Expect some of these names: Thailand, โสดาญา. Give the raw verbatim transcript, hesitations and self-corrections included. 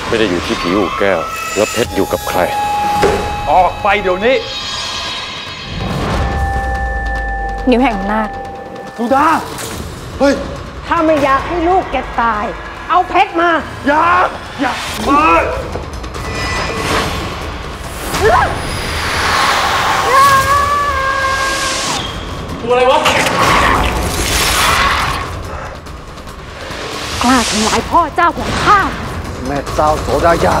ชรไม่ได้อยู่ที่ผีอู่แก้วแล้วเพชรอยู่กับใครออกไปเดี๋ยวนี้นิ้วแห่งนาฏสุดาเฮ้ยถ้าไม่อยากให้ลูกแกตายเอาเพชรมาอย่าอย่ามาตัวอะไรวะกล้าทำลายพ่อเจ้าของข้าแม่เจ้าโสดายา